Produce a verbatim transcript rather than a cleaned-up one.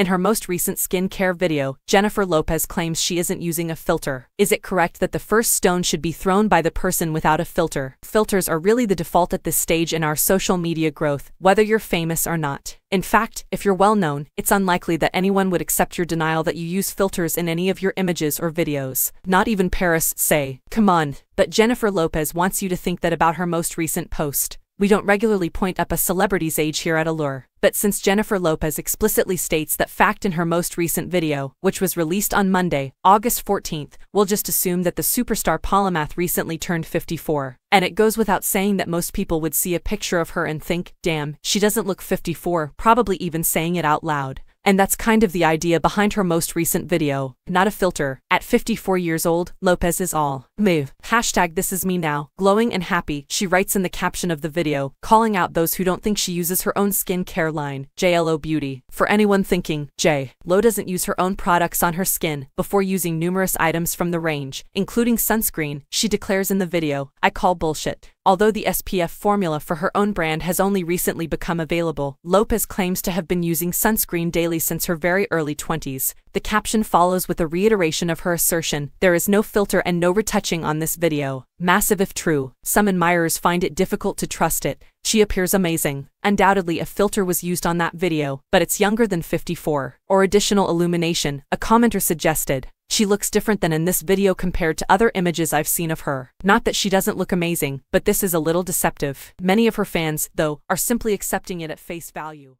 In her most recent skincare video, Jennifer Lopez claims she isn't using a filter. Is it correct that the first stone should be thrown by the person without a filter? Filters are really the default at this stage in our social media growth, whether you're famous or not. In fact, if you're well-known, it's unlikely that anyone would accept your denial that you use filters in any of your images or videos. Not even Paris, say. Come on. But Jennifer Lopez wants you to think that about her most recent post. We don't regularly point up a celebrity's age here at Allure. But since Jennifer Lopez explicitly states that fact in her most recent video, which was released on Monday, August fourteenth, we'll just assume that the superstar polymath recently turned fifty-four. And it goes without saying that most people would see a picture of her and think, damn, she doesn't look fifty-four, probably even saying it out loud. And that's kind of the idea behind her most recent video. Not a filter. At fifty-four years old, Lopez is all. Move. Hashtag this is me now. Glowing and happy, she writes in the caption of the video, calling out those who don't think she uses her own skincare line, J L O Beauty. For anyone thinking, J. Lo doesn't use her own products on her skin, before using numerous items from the range, including sunscreen, she declares in the video, I call bullshit. Although the S P F formula for her own brand has only recently become available, Lopez claims to have been using sunscreen daily since her very early twenties. The caption follows with a reiteration of her assertion, there is no filter and no retouching on this video. Massive if true. Some admirers find it difficult to trust it. She appears amazing. Undoubtedly a filter was used on that video, but it's younger than fifty-four. Or additional illumination, a commenter suggested. She looks different than in this video compared to other images I've seen of her. Not that she doesn't look amazing, but this is a little deceptive. Many of her fans, though, are simply accepting it at face value.